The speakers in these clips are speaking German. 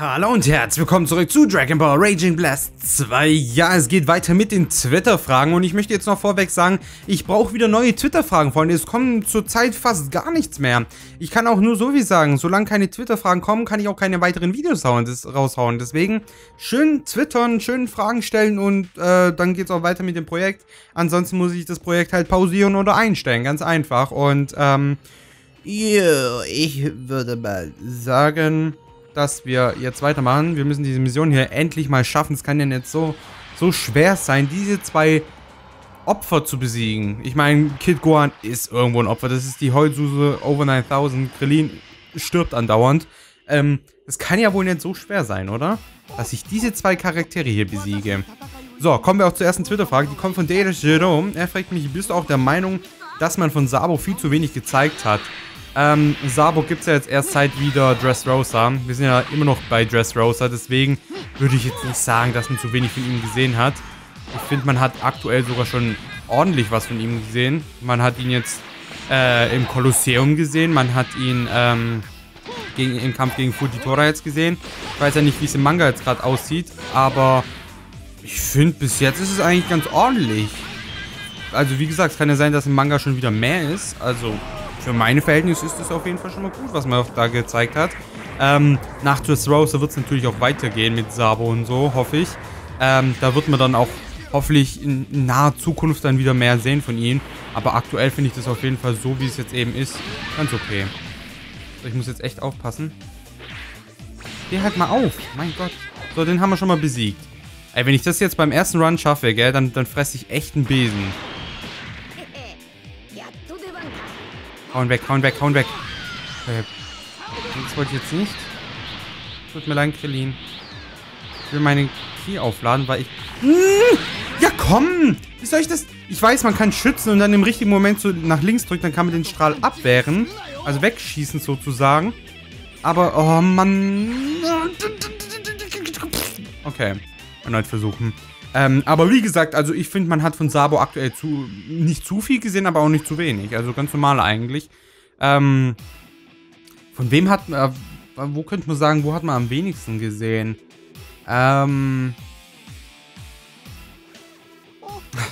Hallo und herzlich willkommen zurück zu Dragon Ball Raging Blast 2. Ja, es geht weiter mit den Twitter-Fragen und ich möchte jetzt noch vorweg sagen, ich brauche wieder neue Twitter-Fragen, Freunde. Es kommen zurzeit fast gar nichts mehr. Ich kann auch nur so wie sagen, solange keine Twitter-Fragen kommen, kann ich auch keine weiteren Videos raushauen. Deswegen schön twittern, schön Fragen stellen und dann geht's auch weiter mit dem Projekt. Ansonsten muss ich das Projekt halt pausieren oder einstellen, ganz einfach. Und ich würde mal sagen, dass wir jetzt weitermachen. Wir müssen diese Mission hier endlich mal schaffen. Es kann ja nicht so schwer sein, diese zwei Opfer zu besiegen. Ich meine, Kid Gohan ist irgendwo ein Opfer. Das ist die Heulsuse Over 9000. Krillin stirbt andauernd. Es kann ja wohl nicht so schwer sein, oder? Dass ich diese zwei Charaktere hier besiege. So, kommen wir auch zur ersten Twitter-Frage. Die kommt von Darius Jerome. Er fragt mich, bist du auch der Meinung, dass man von Sabo viel zu wenig gezeigt hat? Sabo gibt es ja jetzt erst seit wieder Dressrosa. Wir sind ja immer noch bei Dressrosa, deswegen würde ich jetzt nicht sagen, dass man zu wenig von ihm gesehen hat. Ich finde, man hat aktuell sogar schon ordentlich was von ihm gesehen. Man hat ihn jetzt im Kolosseum gesehen, man hat ihn im Kampf gegen Fujitora jetzt gesehen. Ich weiß ja nicht, wie es im Manga jetzt gerade aussieht, aber ich finde, bis jetzt ist es eigentlich ganz ordentlich. Also wie gesagt, es kann ja sein, dass im Manga schon wieder mehr ist, also für meine Verhältnisse ist es auf jeden Fall schon mal gut, was man auch da gezeigt hat. Nach Dressrosa wird es natürlich auch weitergehen mit Sabo und so, hoffe ich. Da wird man dann auch hoffentlich in naher Zukunft dann wieder mehr sehen von ihm. Aber aktuell finde ich das auf jeden Fall so, wie es jetzt eben ist, ganz okay. So, ich muss jetzt echt aufpassen. Geh halt mal auf, mein Gott. So, den haben wir schon mal besiegt. Ey, wenn ich das jetzt beim ersten Run schaffe, gell, dann fresse ich echt einen Besen. Hauen weg, hauen weg, hauen weg. Das wollte ich jetzt nicht. Tut mir leid, Krillin. Ich will meinen Key aufladen, weil ich... Ja, komm! Wie soll ich das... Ich weiß, man kann schützen und dann im richtigen Moment so nach links drücken, dann kann man den Strahl abwehren. Also wegschießen sozusagen. Aber... Oh, Mann. Okay. Erneut versuchen. Aber wie gesagt, also ich finde, man hat von Sabo aktuell nicht zu viel gesehen, aber auch nicht zu wenig. Also ganz normal eigentlich. Von wem hat man... wo könnte man sagen, wo hat man am wenigsten gesehen?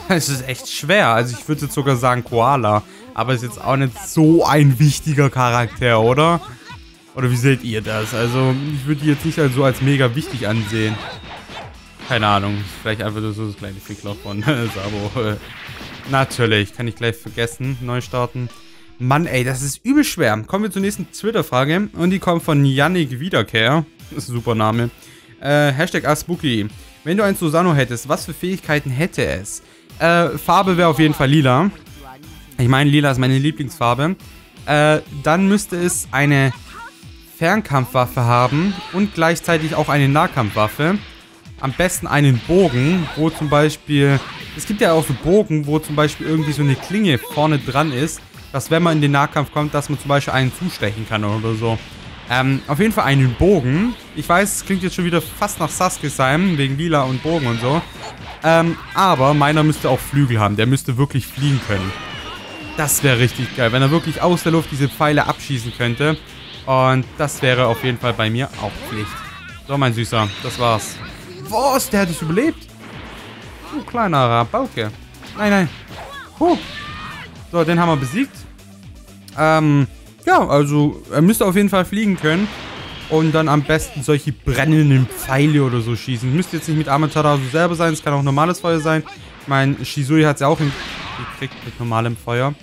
Es ist echt schwer. Also ich würde jetzt sogar sagen Koala. Aber ist jetzt auch nicht so ein wichtiger Charakter, oder? Oder wie seht ihr das? Also ich würde die jetzt nicht so als mega wichtig ansehen. Keine Ahnung, vielleicht einfach so das kleine Fickloch von Sabo. Natürlich, kann ich gleich vergessen. Neu starten. Mann, ey, das ist übel schwer. Kommen wir zur nächsten Twitter-Frage. Und die kommt von Yannick Wiederkehr. Das ist ein super Name. Hashtag AskSpooky. Wenn du ein Susano hättest, was für Fähigkeiten hätte es? Farbe wäre auf jeden Fall lila. Ich meine, lila ist meine Lieblingsfarbe. Dann müsste es eine Fernkampfwaffe haben und gleichzeitig auch eine Nahkampfwaffe. Am besten einen Bogen, wo zum Beispiel... Es gibt ja auch so Bogen, wo zum Beispiel irgendwie so eine Klinge vorne dran ist, dass wenn man in den Nahkampf kommt, dass man zum Beispiel einen zustechen kann oder so. Auf jeden Fall einen Bogen. Ich weiß, es klingt jetzt schon wieder fast nach Sasuke sein, wegen lila und Bogen und so. Aber meiner müsste auch Flügel haben. Der müsste wirklich fliegen können. Das wäre richtig geil, wenn er wirklich aus der Luft diese Pfeile abschießen könnte. Und das wäre auf jeden Fall bei mir auch Pflicht. So, mein Süßer, das war's. Was? Der hat es überlebt? Du kleiner Rabauke. Nein, nein. Huh. So, den haben wir besiegt. Ja, also er müsste auf jeden Fall fliegen können. Und dann am besten solche brennenden Pfeile oder so schießen. Müsste jetzt nicht mit Amaterasu selber sein. Es kann auch normales Feuer sein. Ich meine, Shizui hat es ja auch gekriegt mit normalem Feuer.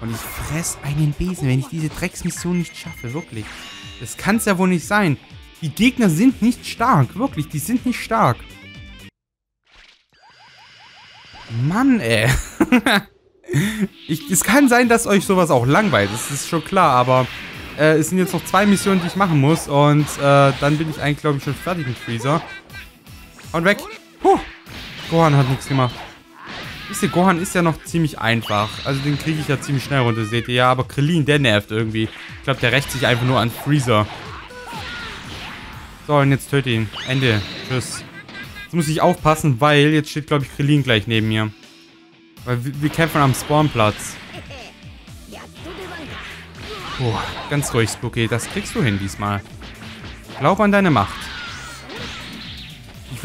Und ich fress einen Besen, wenn ich diese Drecksmission nicht schaffe. Wirklich. Das kann es ja wohl nicht sein. Die Gegner sind nicht stark, wirklich, die sind nicht stark. Mann, ey. Es kann sein, dass euch sowas auch langweilt, das ist schon klar, aber es sind jetzt noch zwei Missionen, die ich machen muss und dann bin ich eigentlich, glaube ich, schon fertig mit Freezer. Und weg. Puh. Gohan hat nichts gemacht. Wisst ihr, Gohan ist ja noch ziemlich einfach. Also den kriege ich ja ziemlich schnell runter, seht ihr. Ja, aber Krillin, der nervt irgendwie. Ich glaube, der rächt sich einfach nur an Freezer. So, und jetzt töte ihn. Ende. Tschüss. Jetzt muss ich aufpassen, weil jetzt steht, glaube ich, Krillin gleich neben mir. Weil wir kämpfen am Spawnplatz. Puh, ganz ruhig, Spooky. Das kriegst du hin diesmal. Glaub an deine Macht.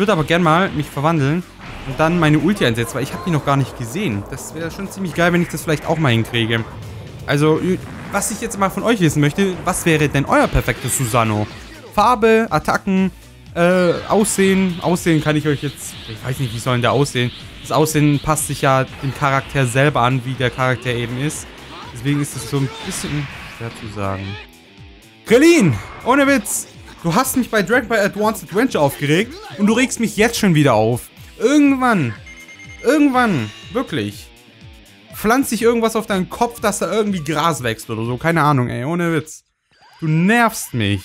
würde aber gerne mal mich verwandeln und dann meine Ulti einsetzen, weil ich habe die noch gar nicht gesehen. Das wäre schon ziemlich geil, wenn ich das vielleicht auch mal hinkriege. Also, was ich jetzt mal von euch wissen möchte, was wäre denn euer perfektes Susano? Farbe, Attacken, Aussehen. Aussehen kann ich euch jetzt... Ich weiß nicht, wie soll denn der aussehen? Das Aussehen passt sich ja dem Charakter selber an, wie der Charakter eben ist. Deswegen ist es so ein bisschen schwer zu sagen. Krillin, ohne Witz, du hast mich bei Dragon Ball Advanced Adventure aufgeregt und du regst mich jetzt schon wieder auf. Irgendwann, wirklich, pflanzt dich irgendwas auf deinen Kopf, dass da irgendwie Gras wächst oder so. Keine Ahnung, ey, ohne Witz. Du nervst mich.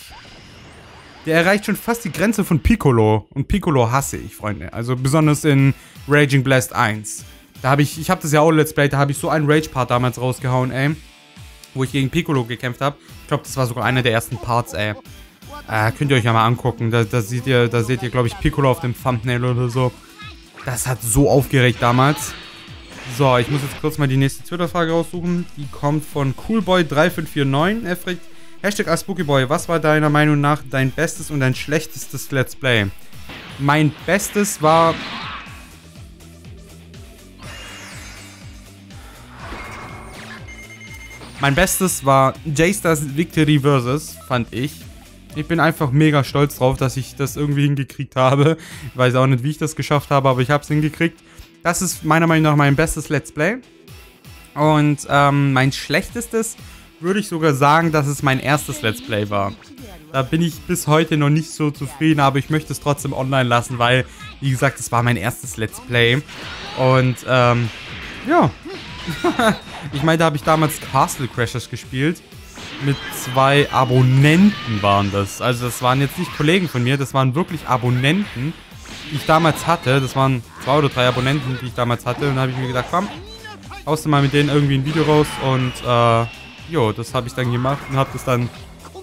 Der erreicht schon fast die Grenze von Piccolo. Und Piccolo hasse ich, Freunde. Also besonders in Raging Blast 1. Da habe ich das ja auch Let's Play, da habe ich so einen Rage-Part damals rausgehauen, ey. Wo ich gegen Piccolo gekämpft habe. Ich glaube, das war sogar einer der ersten Parts, ey. Könnt ihr euch ja mal angucken. Da seht ihr, glaube ich, Piccolo auf dem Thumbnail oder so. Das hat so aufgeregt damals. So, ich muss jetzt kurz mal die nächste Twitter-Frage raussuchen. Die kommt von Coolboy3549. Er fragt, #AskSpookyBoy, was war deiner Meinung nach dein bestes und dein schlechtestes Let's Play? Mein bestes war... Mein bestes war J-Stars Victory Versus, fand ich. Ich bin einfach mega stolz drauf, dass ich das irgendwie hingekriegt habe. Ich weiß auch nicht, wie ich das geschafft habe, aber ich habe es hingekriegt. Das ist meiner Meinung nach mein bestes Let's Play. Und mein schlechtestes würde ich sogar sagen, dass es mein erstes Let's Play war. Da bin ich bis heute noch nicht so zufrieden, aber ich möchte es trotzdem online lassen, weil, wie gesagt, es war mein erstes Let's Play. Und ja. Ich meine, da habe ich damals Castle Crashers gespielt. Mit 2 Abonnenten waren das. Also das waren jetzt nicht Kollegen von mir, das waren wirklich Abonnenten, die ich damals hatte. Das waren 2 oder 3 Abonnenten, die ich damals hatte. Und da habe ich mir gedacht, komm, haust du mal mit denen irgendwie ein Video raus. Und jo, das habe ich dann gemacht und habe das dann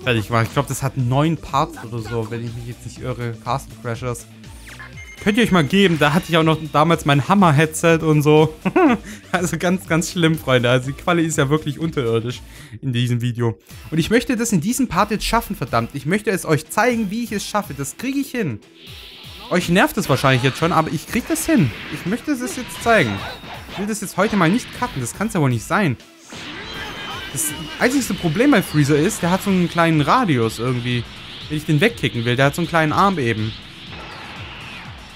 fertig gemacht. Ich glaube, das hat 9 Parts oder so, wenn ich mich jetzt nicht irre. Castle Crashers. Könnt ihr euch mal geben, da hatte ich auch noch damals mein Hammer-Headset und so. Also ganz, ganz schlimm, Freunde. Also die Quali ist ja wirklich unterirdisch in diesem Video. Und ich möchte das in diesem Part jetzt schaffen, verdammt. Ich möchte es euch zeigen, wie ich es schaffe. Das kriege ich hin. Euch nervt es wahrscheinlich jetzt schon, aber ich kriege das hin. Ich möchte es jetzt zeigen. Ich will das jetzt heute mal nicht cutten, das kann es ja wohl nicht sein. Das einzige Problem bei Freezer ist, der hat so einen kleinen Radius irgendwie. Wenn ich den wegkicken will, der hat so einen kleinen Arm eben.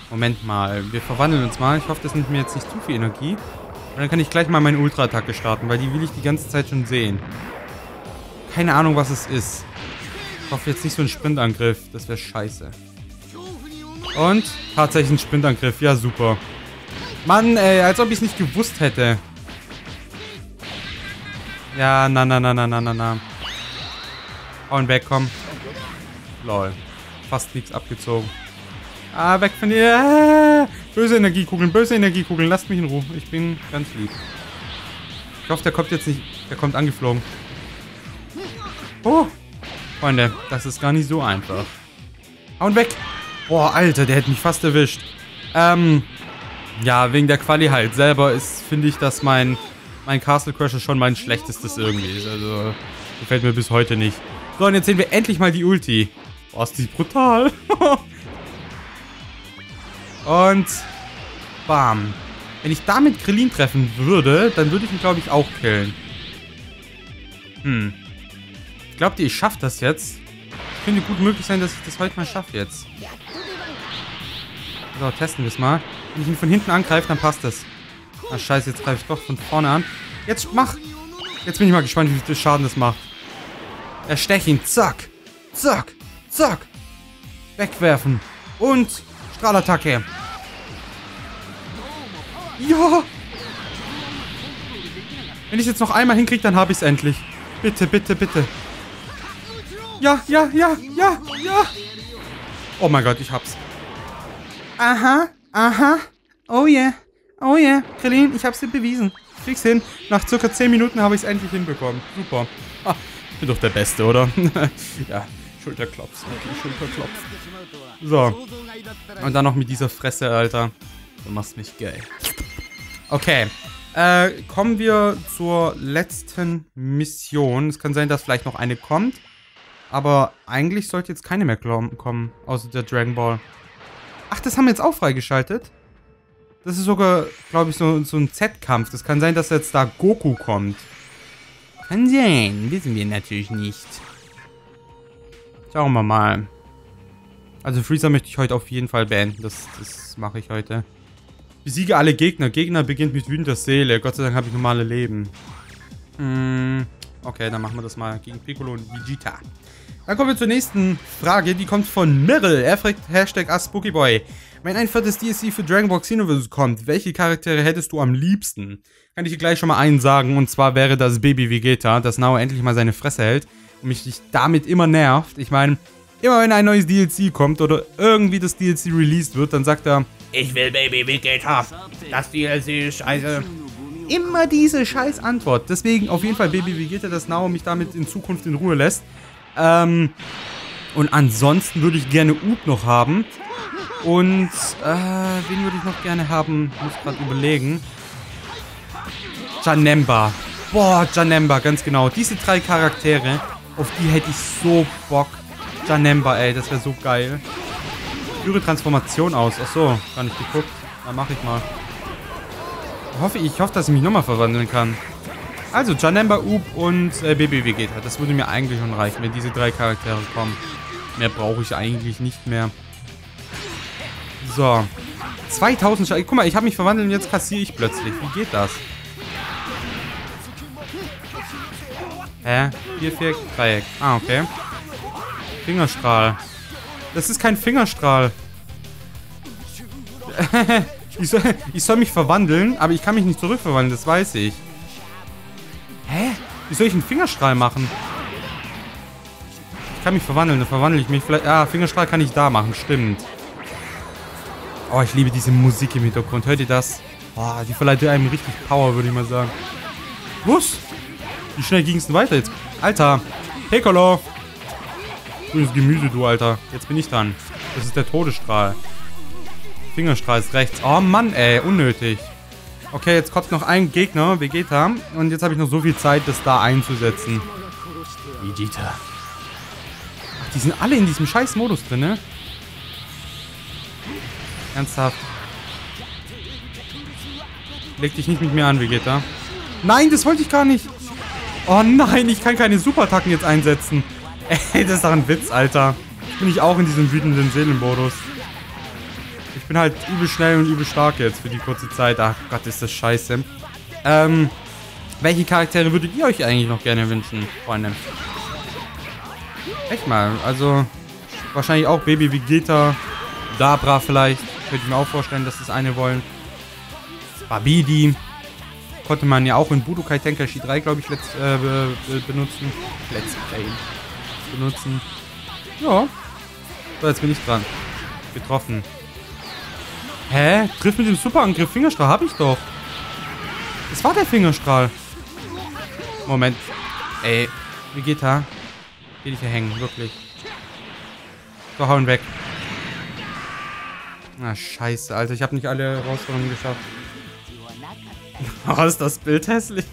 Moment mal, wir verwandeln uns mal. Ich hoffe, das nimmt mir jetzt nicht zu viel Energie. Und dann kann ich gleich mal meine Ultra-Attacke starten, weil die will ich die ganze Zeit schon sehen. Keine Ahnung, was es ist. Ich hoffe jetzt nicht so einen Sprintangriff. Das wäre scheiße. Und tatsächlich ein Sprintangriff. Ja, super. Mann, ey, als ob ich es nicht gewusst hätte. Ja, na. Hauen weg, komm. Lol. Fast nichts abgezogen. Ah, weg von dir. Ah, böse Energiekugeln, lasst mich in Ruhe. Ich bin ganz lieb. Ich hoffe, der kommt jetzt nicht. Der kommt angeflogen. Oh, Freunde, das ist gar nicht so einfach. Hauen weg. Boah, Alter, der hätte mich fast erwischt. Ja, wegen der Quali halt selber ist, finde ich, dass mein Castle Crasher schon mein schlechtestes irgendwie ist. Also, gefällt mir bis heute nicht. So, und jetzt sehen wir endlich mal die Ulti. Boah, ist die brutal. Und bam. Wenn ich damit Krillin treffen würde, dann würde ich ihn, glaube ich, auch killen. Hm. Glaubt ihr, ich schaffe das jetzt? Es könnte gut möglich sein, dass ich das heute mal schaffe jetzt. So, testen wir es mal. Wenn ich ihn von hinten angreife, dann passt das. Ach scheiße, jetzt greife ich doch von vorne an. Jetzt mach. Jetzt bin ich mal gespannt, wie viel Schaden das macht. Erstech ihn. Zack. Zack. Zack. Wegwerfen. Und... Strahlattacke. Ja. Wenn ich es jetzt noch einmal hinkriege, dann habe ich es endlich. Bitte, bitte, bitte. Ja. Oh mein Gott, ich hab's. Aha. Oh yeah. Krillin, ich hab's dir bewiesen. Ich krieg's hin. Nach circa 10 Minuten habe ich es endlich hinbekommen. Super. Ah, ich bin doch der Beste, oder? Ja. Schulterklops, wirklich Schulterklops. So. Und dann noch mit dieser Fresse, Alter. Du machst mich geil. Okay. Kommen wir zur letzten Mission. Es kann sein, dass vielleicht noch eine kommt. Aber eigentlich sollte jetzt keine mehr kommen. Außer der Dragon Ball. Ach, das haben wir jetzt auch freigeschaltet. Das ist sogar, glaube ich, so ein Z-Kampf. Das kann sein, dass jetzt da Goku kommt. Kann sein. Wissen wir natürlich nicht. Schauen wir mal. Also Freezer möchte ich heute auf jeden Fall beenden. Das mache ich heute. Besiege alle Gegner. Gegner beginnt mit wütender Seele. Gott sei Dank habe ich normale Leben. Okay, dann machen wir das mal gegen Piccolo und Vegeta. Dann kommen wir zur nächsten Frage, die kommt von Mirrell. Er fragt, #AskSpookyBoy. Wenn ein viertes DLC für Dragon Ball Xenoverse kommt, welche Charaktere hättest du am liebsten? Kann ich dir gleich schon mal einen sagen, und zwar wäre das Baby Vegeta, das Nao endlich mal seine Fresse hält und mich damit immer nervt. Ich meine, immer wenn ein neues DLC kommt oder irgendwie das DLC released wird, dann sagt er, ich will Baby Vegeta, das DLC ist scheiße. Immer diese scheiß Antwort. Deswegen auf jeden Fall Baby Vegeta, das Nao mich damit in Zukunft in Ruhe lässt. Und ansonsten würde ich gerne Uub noch haben. Und, wen würde ich noch gerne haben? Muss gerade überlegen. Janemba. Boah, Janemba, ganz genau. Diese drei Charaktere, auf die hätte ich so Bock. Janemba, ey, das wäre so geil. Ich führe Transformation aus. Achso, gar nicht geguckt. Dann mache ich mal. Ich hoffe, dass ich mich nochmal verwandeln kann. Also, Janemba, Uub und Baby Vegeta. Das würde mir eigentlich schon reichen, wenn diese drei Charaktere kommen. Mehr brauche ich eigentlich nicht mehr. So. 2000 Schaden. Guck mal, ich habe mich verwandelt und jetzt kassiere ich plötzlich. Wie geht das? Hä? Viereck, Dreieck. Ah, okay. Fingerstrahl. Das ist kein Fingerstrahl. Ich soll mich verwandeln, aber ich kann mich nicht zurückverwandeln, das weiß ich. Hä? Wie soll ich einen Fingerstrahl machen? Ich kann mich verwandeln, dann verwandle ich mich. Vielleicht, ah, Fingerstrahl kann ich da machen, stimmt. Oh, ich liebe diese Musik im Hintergrund. Hört ihr das? Oh, die verleiht einem richtig Power, würde ich mal sagen. Los! Wie schnell ging es denn weiter jetzt? Alter! Piccolo! Grünes Gemüse, du, Alter. Jetzt bin ich dran. Das ist der Todesstrahl. Fingerstrahl ist rechts. Oh, Mann, ey. Unnötig. Okay, jetzt kommt noch ein Gegner, Vegeta. Und jetzt habe ich noch so viel Zeit, das da einzusetzen. Vegeta. Ach, die sind alle in diesem scheiß Modus drin, ne? Ernsthaft. Leg dich nicht mit mir an, Vegeta. Nein, das wollte ich gar nicht. Oh nein, ich kann keine Superattacken jetzt einsetzen. Ey, das ist doch ein Witz, Alter. Bin ich auch in diesem wütenden Seelenmodus. Ich bin halt übel schnell und übel stark jetzt für die kurze Zeit. Ach Gott, ist das scheiße. Welche Charaktere würdet ihr euch eigentlich noch gerne wünschen, Freunde? Echt mal, also wahrscheinlich auch Baby Vegeta, Dabra vielleicht. Könnte ich mir auch vorstellen, dass das eine wollen. Babidi. Konnte man ja auch in Budokai Tenkaichi 3, glaube ich, benutzen. Ja. So, jetzt bin ich dran. Getroffen. Hä? Triff mit dem Superangriff. Fingerstrahl habe ich doch. Das war der Fingerstrahl. Moment. Ey, Vegeta. Geh dich hier hängen, wirklich. So, hauen weg. Na, scheiße, Alter. Ich habe nicht alle Herausforderungen geschafft. Oh, ist das Bild hässlich.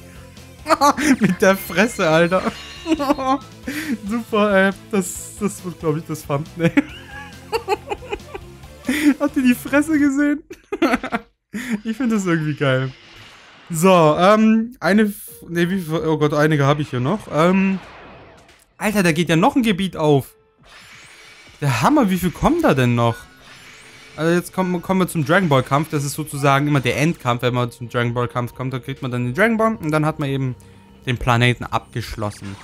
Mit der Fresse, Alter. Super, ey. Das wird, glaube ich, das Thumbnail. Habt ihr die Fresse gesehen? Ich finde das irgendwie geil. So, oh Gott, einige habe ich hier noch. Alter, da geht ja noch ein Gebiet auf. Der Hammer, wie viel kommen da denn noch? Also jetzt kommen wir zum Dragon Ball Kampf. Das ist sozusagen immer der Endkampf, wenn man zum Dragon Ball Kampf kommt. Da kriegt man dann den Dragon Ball und dann hat man eben den Planeten abgeschlossen.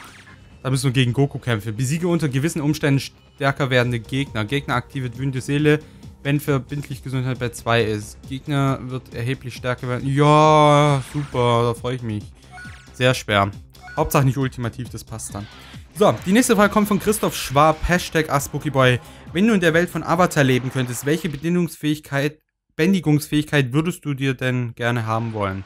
Da müssen wir gegen Goku kämpfen. Besiege unter gewissen Umständen stärker werdende Gegner. Gegner aktiviert wütende Seele, wenn verbindlich Gesundheit bei 2 ist. Gegner wird erheblich stärker werden. Ja, super, da freue ich mich. Sehr schwer. Hauptsache nicht ultimativ, das passt dann. So, die nächste Frage kommt von Christoph Schwab, #AskSpookyBoy. Wenn du in der Welt von Avatar leben könntest, welche Bändigungsfähigkeit würdest du dir denn gerne haben wollen?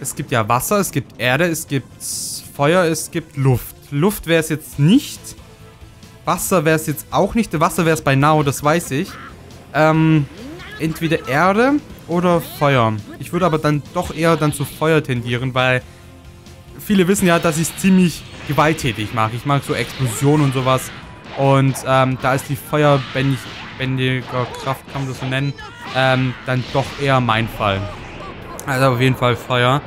Es gibt ja Wasser, es gibt Erde, es gibt Feuer, es gibt Luft. Luft wäre es jetzt nicht. Wasser wäre es jetzt auch nicht. Wasser wäre es bei Nao, das weiß ich. Entweder Erde oder Feuer. Ich würde aber dann doch eher dann zu Feuer tendieren, weil... Viele wissen ja, dass ich es ziemlich gewalttätig mache. Ich mache so Explosionen und sowas. Und da ist die feuerbändige Kraft, kann man das so nennen, dann doch eher mein Fall. Also auf jeden Fall Feuer.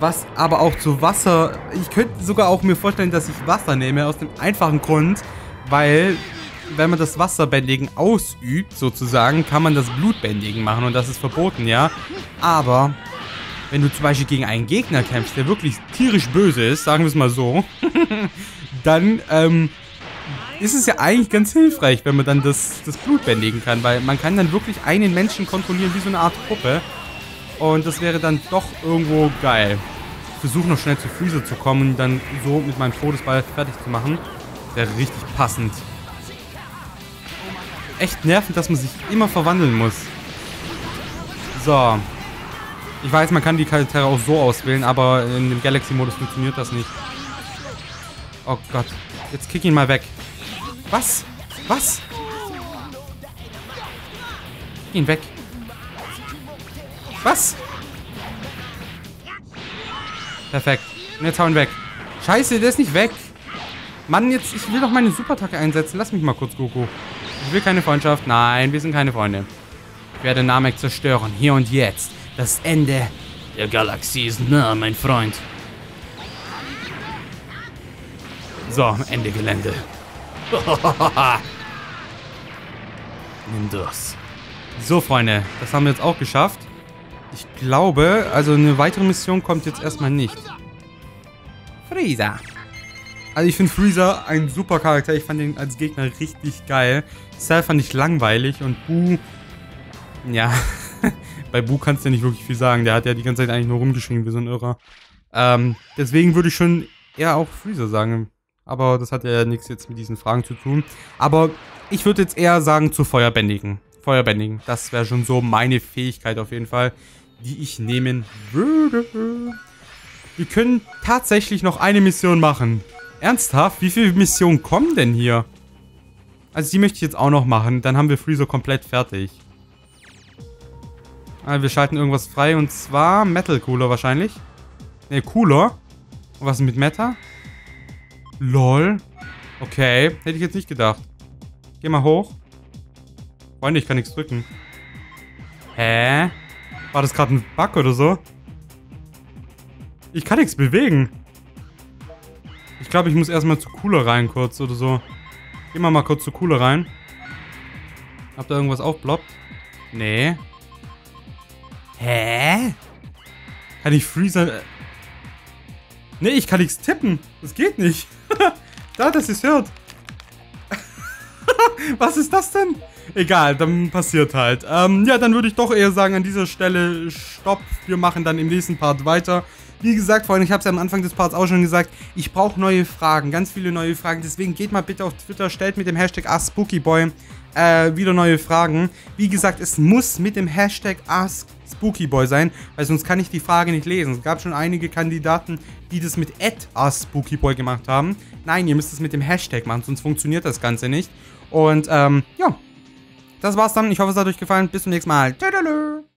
Was aber auch zu Wasser... Ich könnte sogar auch mir vorstellen, dass ich Wasser nehme, aus dem einfachen Grund, weil... Wenn man das Wasserbändigen ausübt, sozusagen, kann man das Blutbändigen machen und das ist verboten, ja. Aber, wenn du zum Beispiel gegen einen Gegner kämpfst, der wirklich tierisch böse ist, sagen wir es mal so, dann ist es ja eigentlich ganz hilfreich, wenn man dann das Blutbändigen kann, weil man kann dann wirklich einen Menschen kontrollieren wie so eine Art Puppe und das wäre dann doch irgendwo geil. Ich versuche noch schnell zu Füße zu kommen und dann so mit meinem Todesball fertig zu machen. Wäre richtig passend. Echt nervend, dass man sich immer verwandeln muss. So. Ich weiß, man kann die Charaktere auch so auswählen, aber in dem Galaxy-Modus funktioniert das nicht. Oh Gott. Jetzt kick ihn mal weg. Was? Was? Kick ihn weg. Was? Perfekt. Und jetzt hauen weg. Scheiße, der ist nicht weg. Mann, jetzt, ich will doch meine Supertacke einsetzen. Lass mich mal kurz, Goku. Ich will keine Freundschaft. Nein, wir sind keine Freunde. Ich werde Namek zerstören. Hier und jetzt. Das Ende der Galaxie ist nah, mein Freund. So, Ende Gelände. Nimm das. So, Freunde. Das haben wir jetzt auch geschafft. Ich glaube, also eine weitere Mission kommt jetzt erstmal nicht. Frieza. Also ich finde Freezer ein super Charakter. Ich fand ihn als Gegner richtig geil. Cell fand ich langweilig und Buu... Ja, bei Buu kannst du ja nicht wirklich viel sagen. Der hat ja die ganze Zeit eigentlich nur rumgeschrien wie so ein Irrer. Deswegen würde ich schon eher auch Freezer sagen. Aber das hat ja nichts jetzt mit diesen Fragen zu tun. Aber ich würde jetzt eher sagen zu Feuerbändigen. Feuerbändigen, das wäre schon so meine Fähigkeit auf jeden Fall, die ich nehmen würde. Wir können tatsächlich noch eine Mission machen. Ernsthaft? Wie viele Missionen kommen denn hier? Also die möchte ich jetzt auch noch machen. Dann haben wir Freezer komplett fertig. Also wir schalten irgendwas frei. Und zwar Metal Cooler wahrscheinlich. Ne, Cooler. Und was ist mit Meta? Lol. Okay. Hätte ich jetzt nicht gedacht. Geh mal hoch. Freunde, ich kann nichts drücken. Hä? War das gerade ein Bug oder so? Ich kann nichts bewegen. Ich glaube, ich muss erstmal zu Cooler rein kurz oder so. Gehen wir mal kurz zu Cooler rein. Habt ihr irgendwas aufploppt? Nee. Hä? Kann ich Freezer... Nee, ich kann nichts tippen. Das geht nicht. Da, dass ihr es hört. Was ist das denn? Egal, dann passiert halt. Ja, dann würde ich doch eher sagen, an dieser Stelle Stopp. Wir machen dann im nächsten Part weiter. Wie gesagt, Freunde, ich habe es ja am Anfang des Parts auch schon gesagt, ich brauche neue Fragen, ganz viele neue Fragen. Deswegen geht mal bitte auf Twitter, stellt mit dem Hashtag AskSpookyBoy wieder neue Fragen. Wie gesagt, es muss mit dem Hashtag AskSpookyBoy sein, weil sonst kann ich die Frage nicht lesen. Es gab schon einige Kandidaten, die das mit @AskSpookyBoy gemacht haben. Nein, ihr müsst es mit dem Hashtag machen, sonst funktioniert das Ganze nicht. Und ja, das war's dann. Ich hoffe, es hat euch gefallen. Bis zum nächsten Mal. Tschüss.